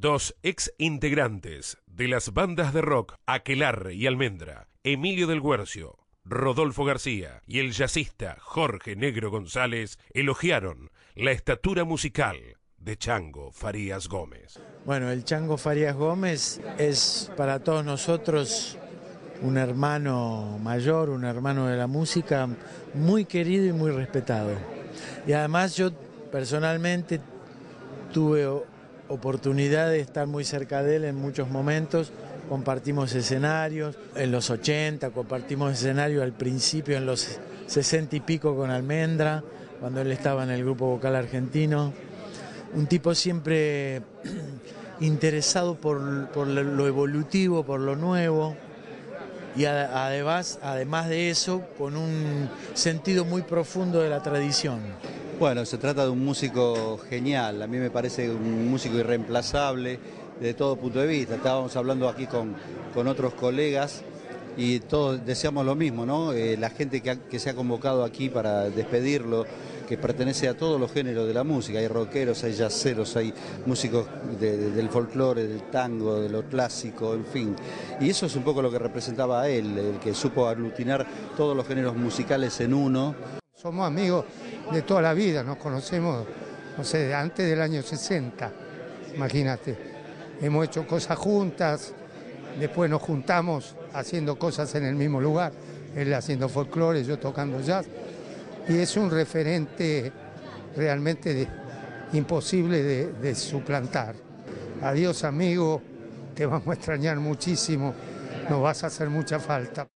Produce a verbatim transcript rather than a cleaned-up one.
Dos ex integrantes de las bandas de rock Aquelarre y Almendra, Emilio del Güercio, Rodolfo García y el jazzista Jorge Negro González elogiaron la estatura musical de Chango Farías Gómez. Bueno, el Chango Farías Gómez es para todos nosotros un hermano mayor, un hermano de la música, muy querido y muy respetado. Y además yo personalmente tuve oportunidad de estar muy cerca de él en muchos momentos. Compartimos escenarios en los ochenta, compartimos escenario al principio en los sesenta y pico con Almendra, cuando él estaba en el grupo vocal argentino. Un tipo siempre interesado por, por lo evolutivo, por lo nuevo, y además, además de eso, con un sentido muy profundo de la tradición. Bueno, se trata de un músico genial, a mí me parece un músico irreemplazable de todo punto de vista. Estábamos hablando aquí con, con otros colegas y todos deseamos lo mismo, ¿no? Eh, la gente que, ha, que se ha convocado aquí para despedirlo, que pertenece a todos los géneros de la música. Hay rockeros, hay jazzeros, hay músicos de, de, del folclore, del tango, de lo clásico, en fin. Y eso es un poco lo que representaba a él, el que supo aglutinar todos los géneros musicales en uno. Somos amigos de toda la vida, nos conocemos, no sé, antes del año sesenta, imagínate. Hemos hecho cosas juntas, después nos juntamos haciendo cosas en el mismo lugar, él haciendo folclore, yo tocando jazz, y es un referente realmente de, imposible de, de suplantar. Adiós amigo, te vamos a extrañar muchísimo, nos vas a hacer mucha falta.